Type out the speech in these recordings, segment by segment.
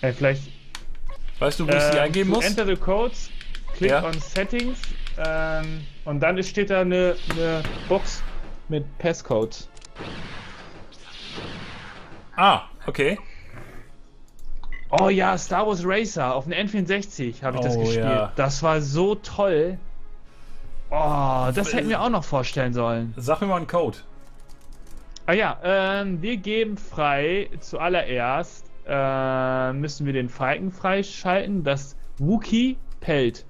Ey, vielleicht... Weißt du, wo ich sie eingeben muss? Enter the codes, click on settings, und dann steht da eine Box mit Passcodes. Ah, okay. Oh ja, Star Wars Racer auf dem N64 habe ich das gespielt. Ja. Das war so toll. Oh, das hätten wir auch noch vorstellen sollen. Sag mir mal einen Code. Ah ja, wir geben frei, zuallererst müssen wir den Falken freischalten, das Wookie Pelt.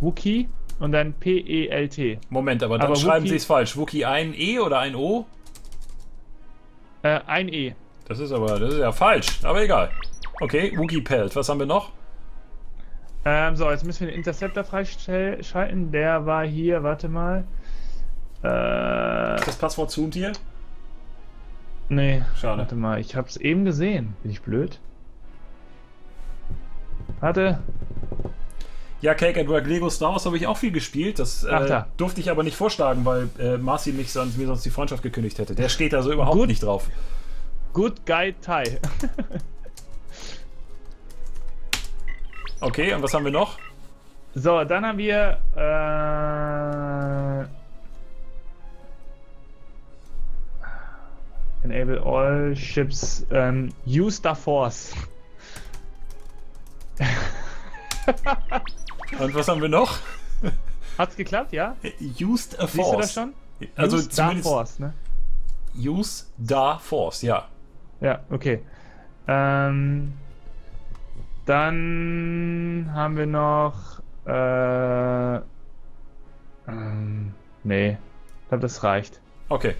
Wookie und dann P-E-L-T. Moment, aber dann schreiben sie es falsch. Wookie ein E oder ein O? Ein E. Das ist ja falsch, aber egal. Okay, Wookie Pelt. Was haben wir noch? So, jetzt müssen wir den Interceptor freischalten. Der war hier, warte mal. Ist das Passwort zoomt hier? Nee, schade. Warte mal, ich hab's eben gesehen. Bin ich blöd? Warte. Ja, Cake and Work Lego Star Wars habe ich auch viel gespielt. Das durfte ich aber nicht vorschlagen, weil Marcy mir sonst die Freundschaft gekündigt hätte. Der steht da so überhaupt nicht drauf. Good Guy Ty. Okay, und was haben wir noch? So, dann haben wir Enable all ships use the force. Und was haben wir noch? Hat's geklappt, ja? Used a force. Siehst du das schon? Also use the force, ne? Use the force, ja. Ja, okay. Dann haben wir noch... nee, ich glaube, das reicht. Okay.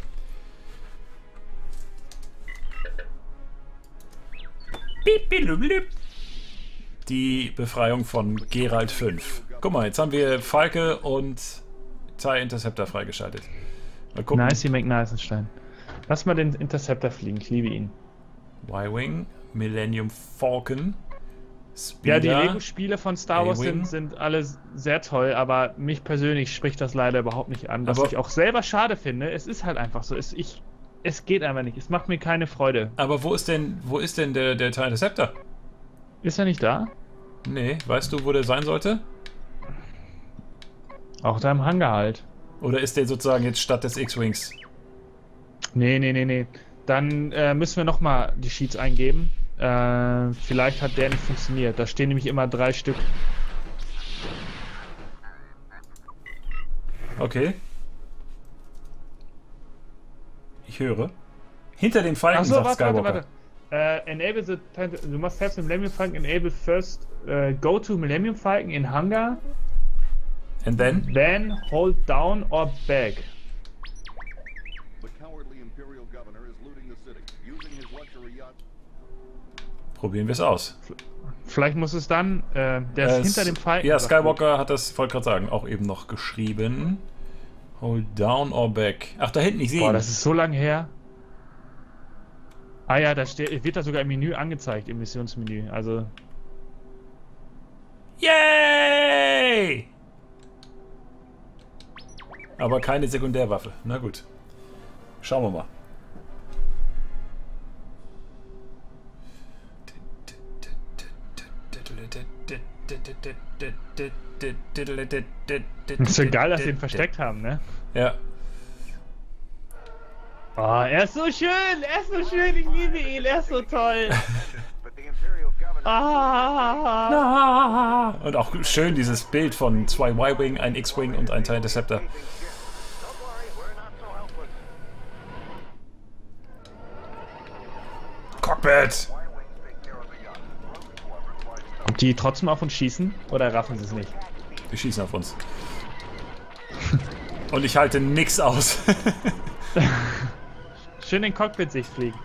Die Befreiung von Gerald 5. Guck mal, jetzt haben wir Falke und TIE Interceptor freigeschaltet. Mal gucken. Nicey McNicenstein. Lass mal den Interceptor fliegen, ich liebe ihn. Y-Wing, Millennium Falken, Speeder. Ja, die Lego-Spiele von Star Wars sind alle sehr toll, aber mich persönlich spricht das leider überhaupt nicht an, was ich auch selber schade finde. Es ist halt einfach so, es geht einfach nicht, es macht mir keine Freude. Aber wo ist denn der TIE Interceptor? Ist er nicht da? Nee, weißt du, wo der sein sollte? Auch da im Hangar halt. Oder ist der sozusagen jetzt statt des X-Wings? Nee, nee, nee, nee. Dann müssen wir nochmal die Sheets eingeben. Vielleicht hat der nicht funktioniert. Da stehen nämlich immer 3 Stück. Okay. Ich höre. Hinter den Falken sagt Skywalker. Warte. Enable the... You must have the Millennium Falken. Enable first. Go to Millennium Falken in Hangar. And then? Then hold down or back. Probieren wir es aus. Vielleicht muss es dann, der ist hinter dem Falken. Ja, Skywalker hat das, wollte gerade sagen, auch eben noch geschrieben. Hold down or back. Ach, da hinten, ich sehe ihn. Boah, das ist so lang her. Ah ja, wird da sogar im Menü angezeigt, im Missionsmenü, also... Yay! Aber keine Sekundärwaffe, na gut. Schauen wir mal. Ist so geil, dass wir ihn versteckt haben, ne? Ja. Oh, er ist so schön, ich liebe ihn, er ist so toll. Ah. Und auch schön dieses Bild von 2 Y-Wing, ein X-Wing und ein TIE Interceptor. Cockpit! Ob die trotzdem auf uns schießen oder raffen sie es nicht? Die schießen auf uns. Und ich halte nix aus. Schön in Cockpit-Sicht fliegen.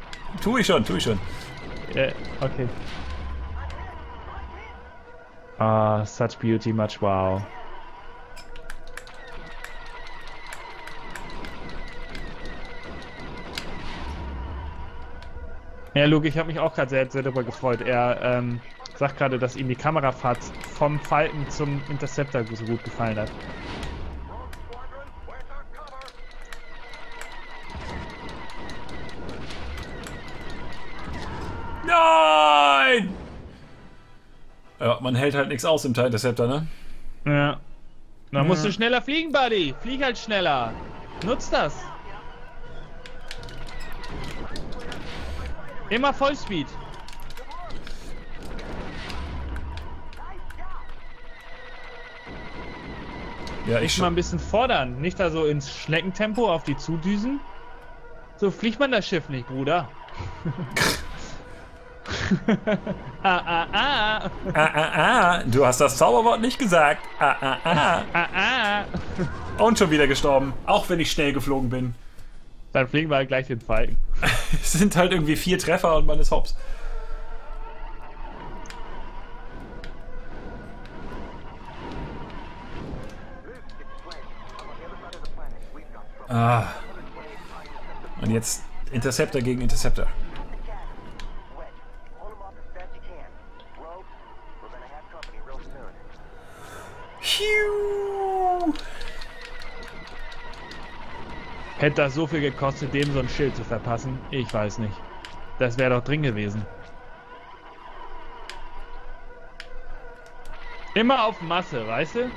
Tu ich schon, tu ich schon. Okay. Ah, such beauty, much wow. Ja, Luke, ich habe mich auch gerade sehr darüber gefreut. Er, sagt gerade, dass ihm die Kamerafahrt vom Falken zum Interceptor so gut gefallen hat. Nein! Ja, man hält halt nichts aus im TIE Interceptor, ne? Ja. Na, musst du schneller fliegen, Buddy. Flieg halt schneller. Nutz das. Immer Vollspeed. Ja, ich mal ein bisschen fordern. Nicht da so ins Schneckentempo auf die zudüsen. So fliegt man das Schiff nicht, Bruder. Du hast das Zauberwort nicht gesagt. Und schon wieder gestorben, auch wenn ich schnell geflogen bin. Dann fliegen wir halt gleich den Falken. Es sind halt irgendwie 4 Treffer und man ist hops. Ah. Und jetzt Interceptor gegen Interceptor. Hätte das so viel gekostet, dem so ein Schild zu verpassen? Ich weiß nicht. Das wäre doch drin gewesen. Immer auf Masse, weißt du?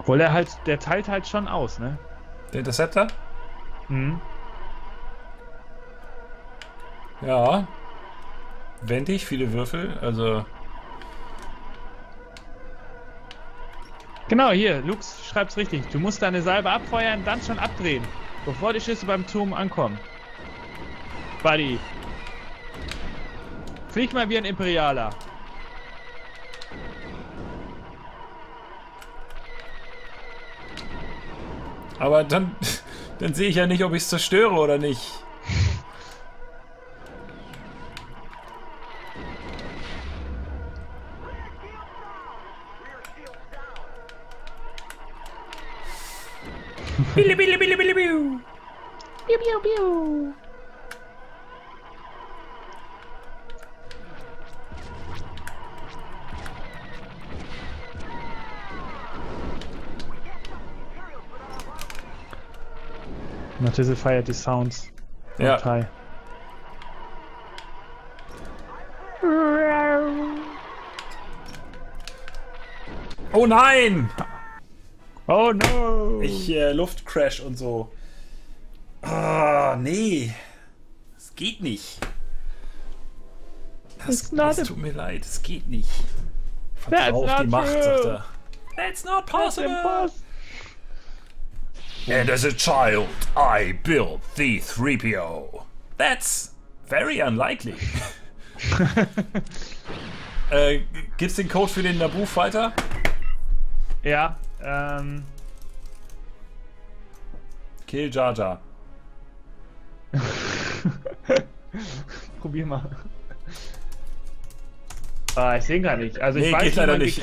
Obwohl er halt, der teilt halt schon aus, ne? Der Interceptor? Mhm. Ja. Wendig, viele Würfel, also... Genau, hier, Lux schreibt's richtig. Du musst deine Salbe abfeuern, dann schon abdrehen, bevor die Schüsse beim Turm ankommen. Buddy. Flieg mal wie ein Imperialer. Aber dann sehe ich ja nicht, ob ich es zerstöre oder nicht. Bili bili bili bili biu. Biu biu biu. Matisse feiert die Sounds. Ja. Ty. Oh nein! Oh no! Ich Luftcrash und so. Ah, nee. Das geht nicht. Das tut mir leid, es geht nicht. Vertrau auf die Macht, sagt er. That's not possible! And as a child, I built the 3PO. That's very unlikely. Gibt's den Code für den Naboo-Fighter? Ja, Kill Jaja. Probier mal. Ah, ich sehe ihn gar nicht. Also ich weiß leider nicht.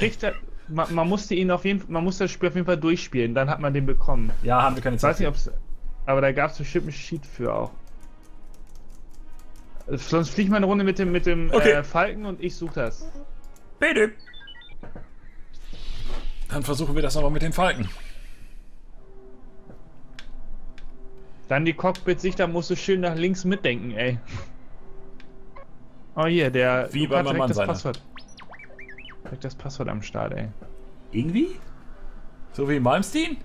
Man musste ihn auf jeden Fall, man musste das Spiel auf jeden Fall durchspielen, dann hat man den bekommen. Ja, haben wir keine Zeit. Ich weiß nicht, ob's, aber da gab es bestimmt einen Sheet für auch. Sonst fliege ich mal eine Runde mit dem okay. Falken und ich suche das. Bitte. Dann versuchen wir das nochmal mit dem Falken. Dann die Cockpit-Sicht, da musst du schön nach links mitdenken, ey. Oh hier, der... Wie bei meinem Mann sein. Direkt das Passwort am Start, ey. Irgendwie? So wie Malmsteen?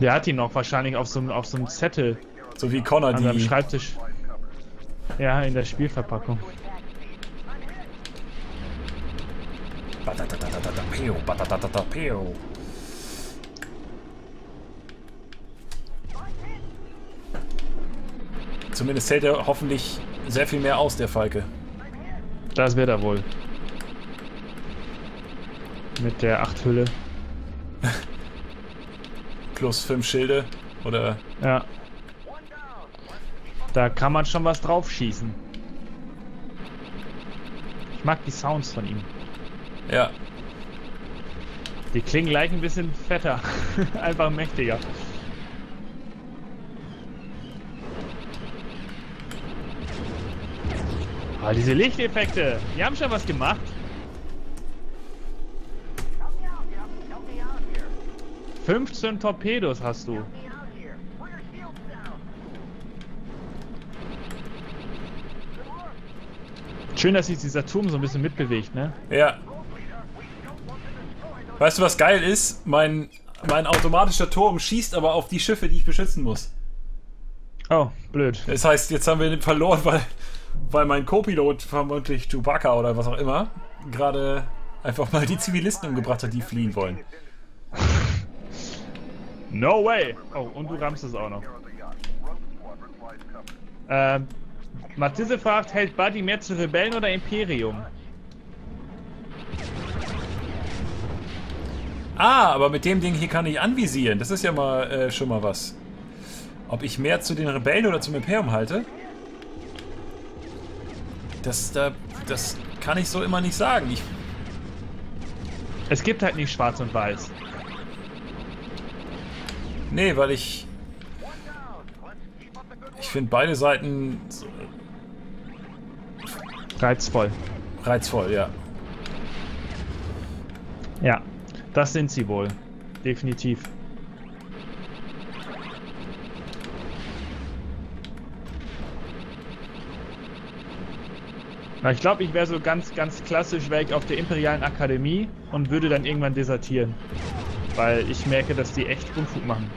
Der hat ihn noch wahrscheinlich auf so einem Zettel. So wie Connor die... An seinem Schreibtisch. Ja, in der Spielverpackung. Zumindest zählt er hoffentlich sehr viel mehr aus, der Falke. Das wird er wohl. Mit der 8 Hülle. Plus 5 Schilde, oder? Ja. Da kann man schon was drauf schießen. Ich mag die Sounds von ihm. Ja. Die klingen gleich ein bisschen fetter. Einfach mächtiger. Ah, diese Lichteffekte, die haben schon was gemacht. Help me out. 15 Torpedos hast du. Schön, dass sich dieser Turm so ein bisschen mitbewegt, ne? Ja. Weißt du, was geil ist? Mein automatischer Turm schießt aber auf die Schiffe, die ich beschützen muss. Oh, blöd. Das heißt, jetzt haben wir den verloren, weil mein Co-Pilot, vermutlich Chewbacca oder was auch immer, gerade einfach mal die Zivilisten umgebracht hat, die fliehen wollen. No way! Oh, und du rammst es auch noch. Matisse fragt, hält Buddy mehr zu Rebellen oder Imperium? Ah, aber mit dem Ding hier kann ich anvisieren. Das ist ja mal schon mal was. Ob ich mehr zu den Rebellen oder zum Imperium halte? Das kann ich so immer nicht sagen. Es gibt halt nicht schwarz und weiß. Nee, weil ich finde beide Seiten so reizvoll. Reizvoll, ja. Ja, das sind sie wohl. Definitiv. Ich glaube, ich wäre so ganz, ganz klassisch, wäre ich auf der Imperialen Akademie und würde dann irgendwann desertieren. Weil ich merke, dass die echt Unfug machen.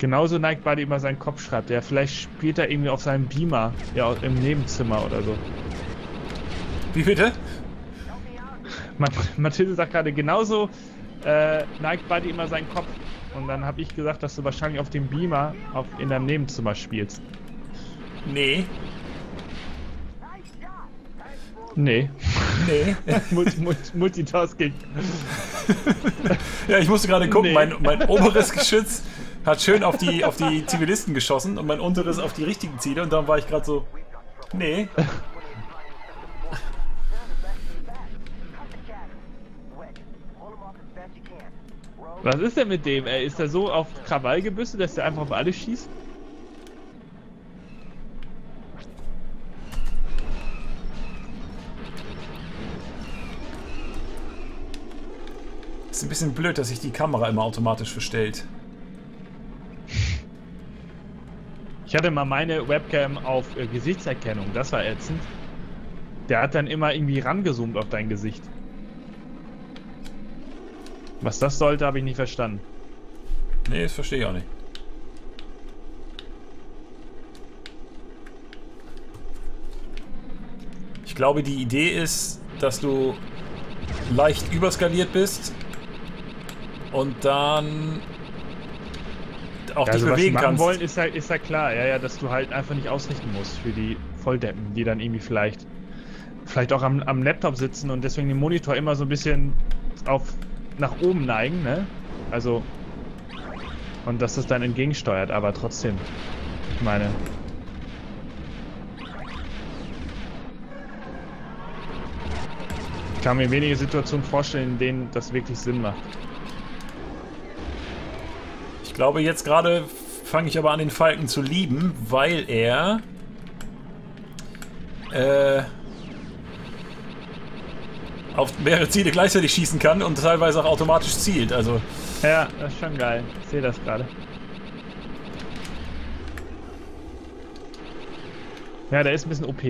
Genauso neigt Buddy immer seinen Kopf, schreibt er. Vielleicht spielt er irgendwie auf seinem Beamer, ja, im Nebenzimmer oder so. Wie bitte? Mathilde sagt gerade, genauso neigt Buddy immer seinen Kopf. Und dann habe ich gesagt, dass du wahrscheinlich auf dem Beamer in deinem Nebenzimmer spielst. Nee. Nee. Nee. Multitasking. Ja, ich musste gerade gucken, nee. Mein oberes Geschütz hat schön auf die Zivilisten geschossen und mein unteres auf die richtigen Ziele und dann war ich gerade so, nee. Was ist denn mit dem? Ist der so auf Krawall gebürstet, dass der einfach auf alles schießt? Ist ein bisschen blöd, dass sich die Kamera immer automatisch verstellt. Ich hatte mal meine Webcam auf Gesichtserkennung, das war ätzend. Der hat dann immer irgendwie rangezoomt auf dein Gesicht. Was das sollte, habe ich nicht verstanden. Nee, das verstehe ich auch nicht. Ich glaube, die Idee ist, dass du leicht überskaliert bist und dann auch dich bewegen kannst. Was sie machen wollen, ist ja klar, ja, dass du halt einfach nicht ausrichten musst für die Volldeppen, die dann irgendwie vielleicht auch am Laptop sitzen und deswegen den Monitor immer so ein bisschen nach oben neigen, ne? Also, und dass das dann entgegensteuert, aber trotzdem, ich meine. Ich kann mir wenige Situationen vorstellen, in denen das wirklich Sinn macht. Ich glaube, jetzt gerade fange ich aber an, den Falken zu lieben, weil er auf mehrere Ziele gleichzeitig schießen kann und teilweise auch automatisch zielt, also. Ja, das ist schon geil. Ich sehe das gerade. Ja, der ist ein bisschen OP.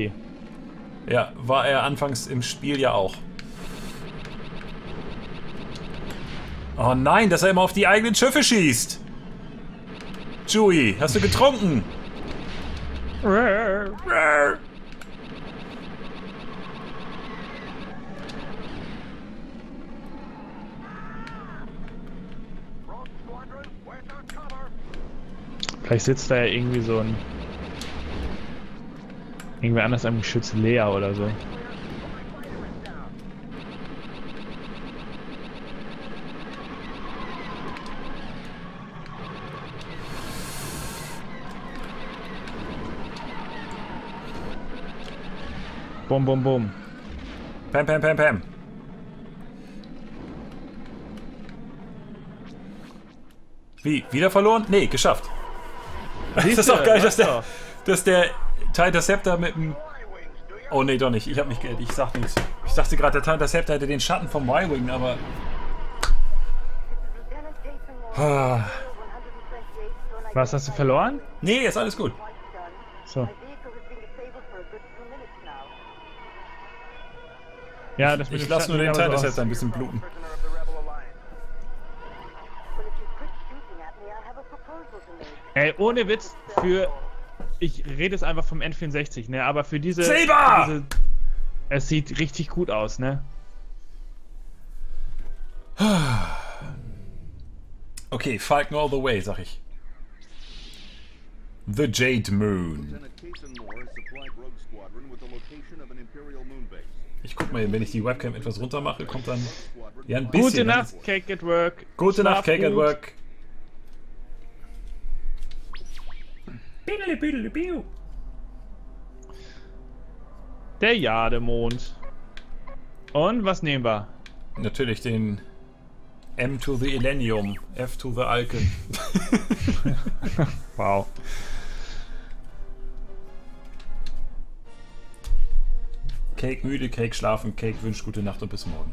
Ja, war er anfangs im Spiel ja auch. Oh nein, dass er immer auf die eigenen Schiffe schießt! Chewie, hast du getrunken? Vielleicht sitzt da ja irgendwie so ein. Irgendwer anders am Geschütz leer oder so. Bum, bum, bum. Pam, pam, pam, pam. Wie? Wieder verloren? Nee, geschafft. Das ist auch geil, dass der TIE Interceptor mit dem... Oh ne, doch nicht. Ich hab mich geirrt. Ich sag nichts. Ich dachte gerade, der TIE Interceptor hätte den Schatten vom Y-Wing, aber... Was, hast du verloren? Nee, ist alles gut. So. Ja, das ich lasse nur den TIE Interceptor ein bisschen bluten. Ey, ohne Witz, für... Ich rede jetzt einfach vom N64, ne? Aber für diese... Silber! Es sieht richtig gut aus, ne? Okay, Falken all the way, sag ich. The Jade Moon. Ich guck mal, wenn ich die Webcam etwas runter mache, kommt dann... Ja, ein bisschen... Gute Nacht, Cake at Work. Gute Nacht, Cake at Work. Der Jademond. Und was nehmen wir? Natürlich den M to the Elenium, F to the Alken. Wow. Cake müde, Cake schlafen, Cake wünscht gute Nacht und bis morgen.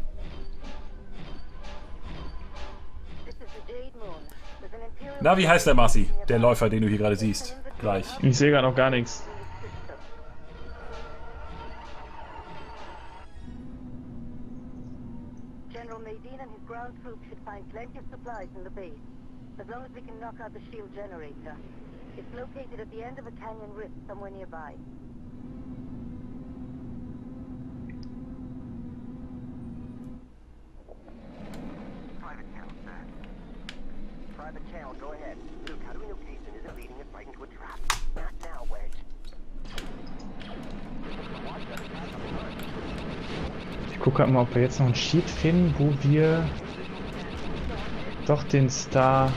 Na, wie heißt der Marcy? Der Läufer, den du hier gerade siehst. Gleich. Ich sehe gerade noch gar nichts. General Medina and his ground troops should find plenty of supplies in the base, as long as we can knock out the shield generator. It's located at the end of a canyon rift somewhere nearby. Private channel, sir. Private channel, go ahead. Luke, how do we locate? Ich gucke halt mal, ob wir jetzt noch einen Sheet finden, wo wir doch den Star...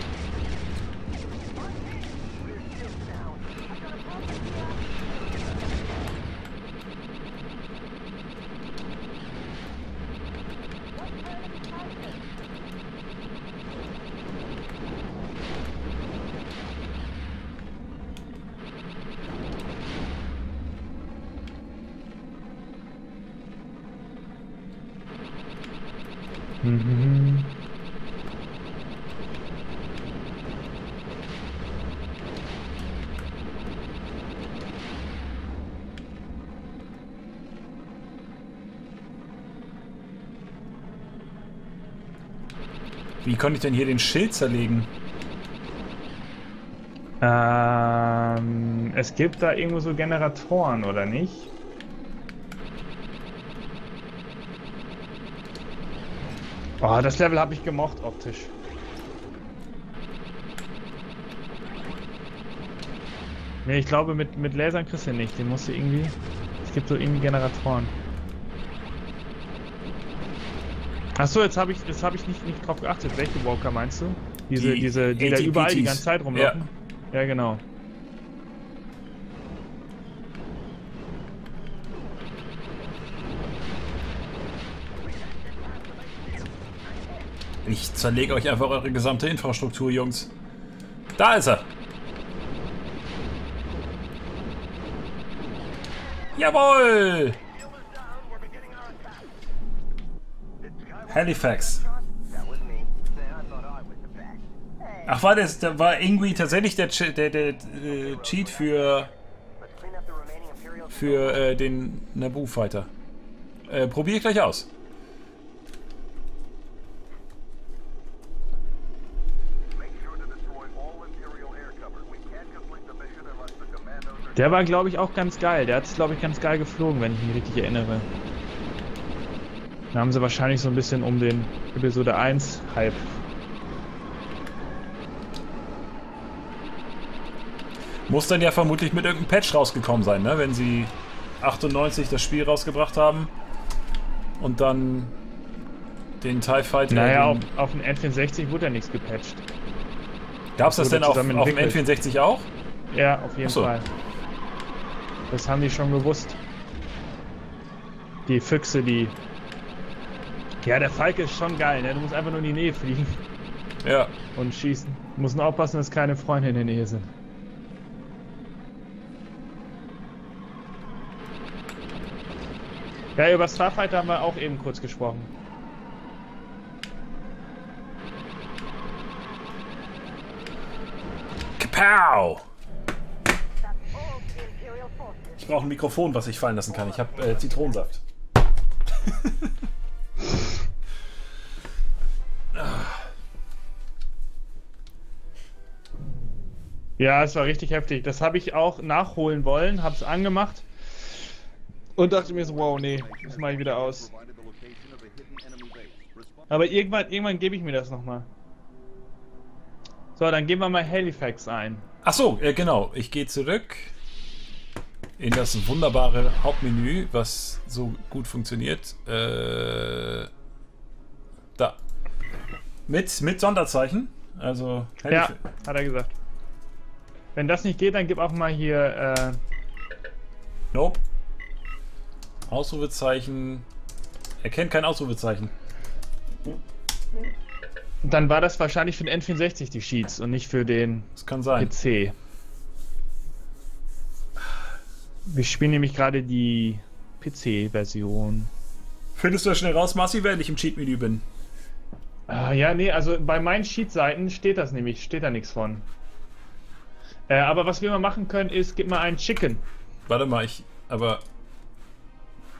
Wie konnte ich denn hier den Schild zerlegen? Es gibt da irgendwo so Generatoren, oder nicht? Oh, das Level habe ich gemocht optisch. Ne, ich glaube mit Lasern kriegst du nicht, den musst du irgendwie... Es gibt so irgendwie Generatoren. Achso, jetzt hab ich nicht drauf geachtet. Welche Walker meinst du? Die da überall die ganze Zeit rumlaufen? Ja, ja genau. Ich zerlege euch einfach eure gesamte Infrastruktur, Jungs. Da ist er! Jawohl! Halifax. Ach, war das? Da war irgendwie tatsächlich der Cheat für den Naboo-Fighter. Probier ich gleich aus. Der war, glaube ich, auch ganz geil. Der hat es, glaube ich, ganz geil geflogen, wenn ich mich richtig erinnere. Da haben sie wahrscheinlich so ein bisschen um den Episode 1 Hype. Muss dann ja vermutlich mit irgendeinem Patch rausgekommen sein, ne? Wenn sie 98 das Spiel rausgebracht haben und dann den TIE Fighter... Naja, auf dem N64 wurde ja nichts gepatcht. Gab's das denn auf dem N64 auch? Ja, auf jeden Fall. Das haben die schon gewusst. Die Füchse, die... Ja, der Falke ist schon geil, ne? Du musst einfach nur in die Nähe fliegen. Ja. Und schießen. Du musst nur aufpassen, dass keine Freunde in der Nähe sind. Ja, über Starfighter haben wir auch eben kurz gesprochen. Kapow! Ich brauche ein Mikrofon, was ich fallen lassen kann. Ich habe Zitronensaft. Ja, es war richtig heftig. Das habe ich auch nachholen wollen, habe es angemacht und dachte mir so, wow, nee, das mache ich wieder aus. Aber irgendwann gebe ich mir das nochmal. So, dann geben wir mal Halifax ein. Ach so, genau. Ich gehe zurück in das wunderbare Hauptmenü, was so gut funktioniert. Da. Mit Sonderzeichen. Also Halifax. Ja, hat er gesagt. Wenn das nicht geht, dann gib auch mal hier. Nope. Ausrufezeichen. Erkennt kein Ausrufezeichen. Dann war das wahrscheinlich für den N64 die Sheets und nicht für den das kann sein. PC. Wir spielen nämlich gerade die PC-Version. Findest du das schnell raus, Marcy, wenn ich im Cheat-Menü bin? Ja, nee, also bei meinen Cheat-Seiten steht das nämlich, steht da nichts von. Aber was wir mal machen können ist, gib mal einen Chicken. Warte mal, aber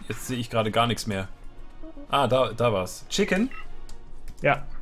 jetzt sehe ich gerade gar nichts mehr. Ah, da war's. Chicken? Ja.